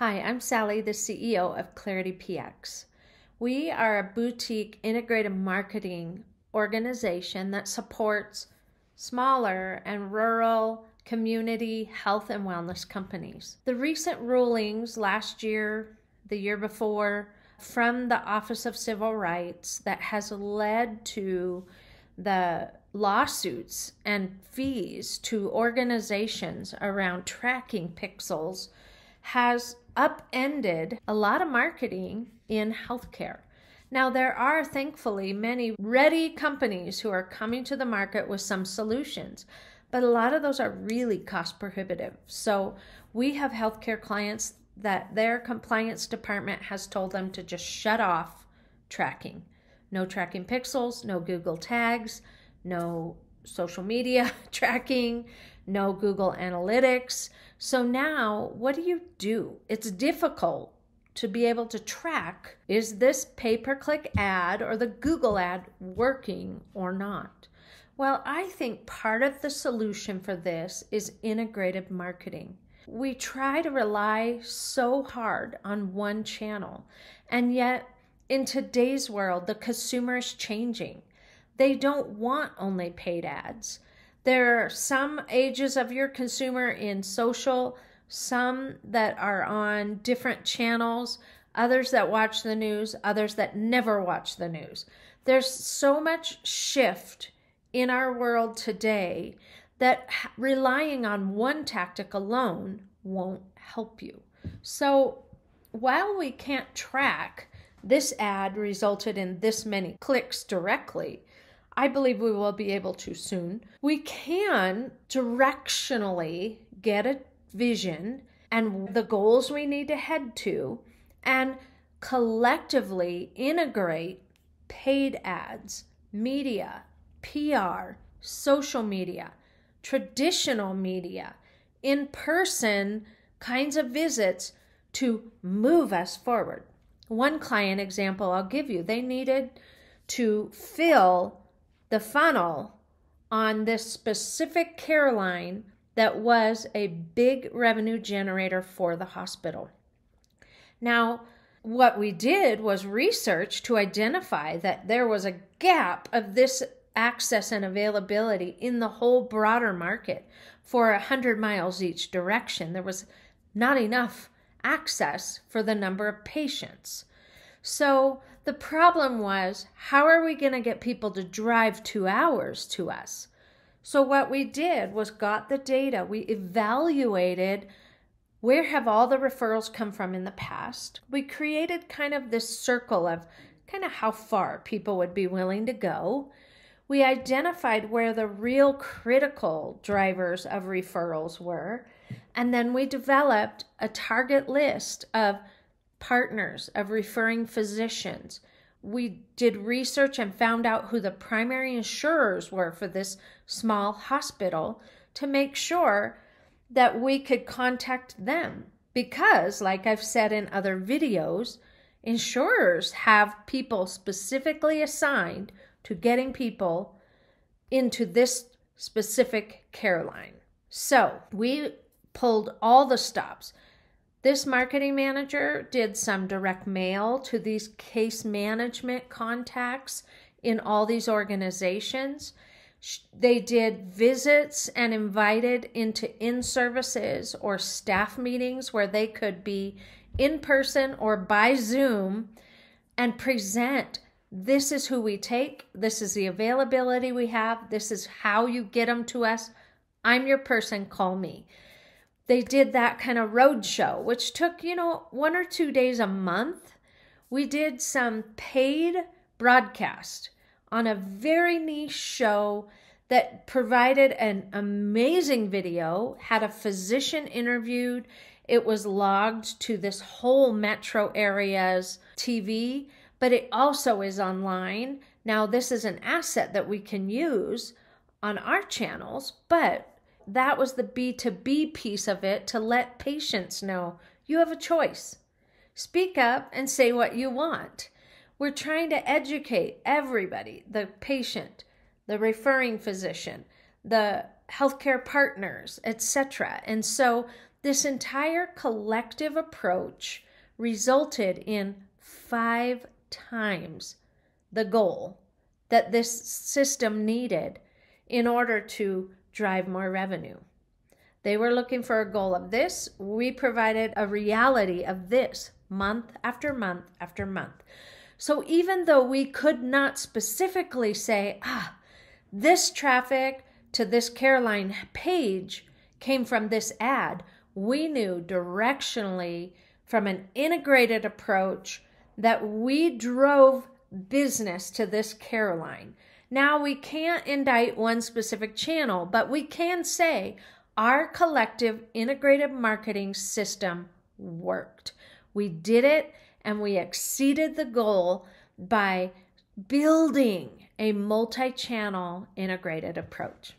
Hi, I'm Sally, the CEO of Clarity PX. We are a boutique integrated marketing organization that supports smaller and rural community health and wellness companies. The recent rulings last year, the year before, from the Office of Civil Rights that has led to the lawsuits and fees to organizations around tracking pixels has upended a lot of marketing in healthcare. Now, there are thankfully many ready companies who are coming to the market with some solutions, but a lot of those are really cost prohibitive. So we have healthcare clients that their compliance department has told them to just shut off tracking. No tracking pixels, no Google tags, no social media tracking, no Google Analytics. So now what do? It's difficult to be able to track, is this pay-per-click ad or the Google ad working or not? Well, I think part of the solution for this is integrated marketing. We try to rely so hard on one channel, and yet in today's world, the consumer is changing. They don't want only paid ads. There are some ages of your consumer in social, some that are on different channels, others that watch the news, others that never watch the news. There's so much shift in our world today that relying on one tactic alone won't help you. So while we can't track this ad resulted in this many clicks directly, I believe we will be able to soon. We can directionally get a vision and the goals we need to head to, and collectively integrate paid ads, media, PR, social media, traditional media, in-person kinds of visits to move us forward. One client example I'll give you, they needed to fill the funnel on this specific care line that was a big revenue generator for the hospital. Now, what we did was research to identify that there was a gap of this access and availability in the whole broader market. For 100 miles each direction, there was not enough access for the number of patients. So the problem was, how are we going to get people to drive 2 hours to us? So what we did was got the data. We evaluated where have all the referrals come from in the past. We created kind of this circle of kind of how far people would be willing to go. We identified where the real critical drivers of referrals were, and then we developed a target list of partners, of referring physicians. We did research and found out who the primary insurers were for this small hospital to make sure that we could contact them. Because, like I've said in other videos, insurers have people specifically assigned to getting people into this specific care line. So we pulled all the stops. This marketing manager did some direct mail to these case management contacts in all these organizations. They did visits and invited into in-services or staff meetings where they could be in person or by Zoom and present, this is who we take, this is the availability we have, this is how you get them to us, I'm your person, call me. They did that kind of road show, which took, 1 or 2 days a month. We did some paid broadcast on a very niche show that provided an amazing video, had a physician interviewed. It was logged to this whole metro area's TV, but it also is online. Now, this is an asset that we can use on our channels, but that was the B2B piece of it, to let patients know you have a choice. Speak up and say what you want. We're trying to educate everybody, the patient, the referring physician, the healthcare partners, etc. And so This entire collective approach resulted in 5 times the goal that this system needed in order to drive more revenue. They were looking for a goal of this. We provided a reality of this month after month after month. So even though we could not specifically say, this traffic to this Caroline page came from this ad, we knew directionally from an integrated approach that we drove business to this Caroline. Now, we can't indict one specific channel, but we can say our collective integrated marketing system worked. We did it, and we exceeded the goal by building a multi-channel integrated approach.